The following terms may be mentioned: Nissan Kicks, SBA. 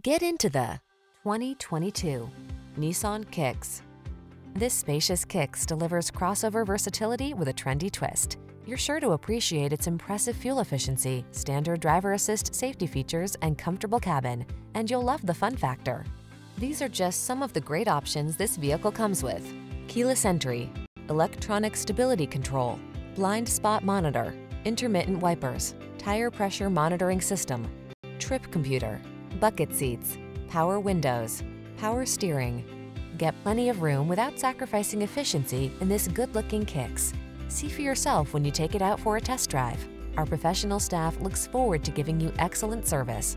Get into the 2022 Nissan Kicks. This spacious Kicks delivers crossover versatility with a trendy twist. You're sure to appreciate its impressive fuel efficiency, standard driver assist safety features, and comfortable cabin, and you'll love the fun factor. These are just some of the great options this vehicle comes with: keyless entry, electronic stability control, blind spot monitor, intermittent wipers, tire pressure monitoring system, trip computer, bucket seats, power windows, power steering. Get plenty of room without sacrificing efficiency in this good-looking Kicks. See for yourself when you take it out for a test drive. Our professional staff looks forward to giving you excellent service.